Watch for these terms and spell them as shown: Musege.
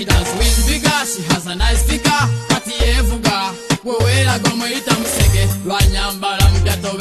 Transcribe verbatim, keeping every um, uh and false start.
She dance with vigor, she has a nice figure. Kati evuga, wewe la gomo ita musege. Lwanyambala mjato